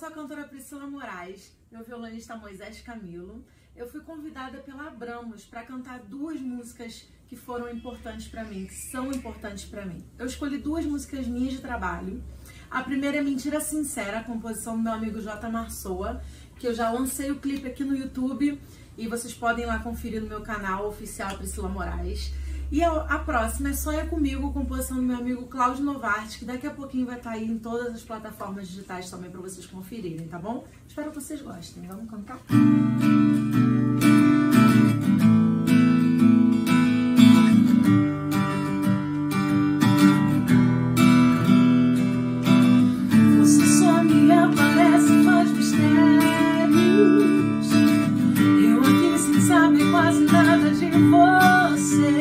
sou a cantora Priscila Moraes e o violonista Moisés Camilo. Eu fui convidada pela Abramus para cantar duas músicas que foram importantes para mim, que são importantes para mim. Eu escolhi duas músicas minhas de trabalho. A primeira é Mentira Sincera, a composição do meu amigo Jota Marçoa, que eu já lancei o clipe aqui no YouTube e vocês podem ir lá conferir no meu canal oficial Priscila Moraes. E a próxima é Sonha Comigo, composição do meu amigo Cláudio Novart, que daqui a pouquinho vai estar aí em todas as plataformas digitais também para vocês conferirem, tá bom? Espero que vocês gostem. Vamos cantar? Você só me aparece nos mistérios. Eu aqui sem saber quase nada de você.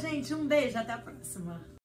Gente, um beijo, até a próxima!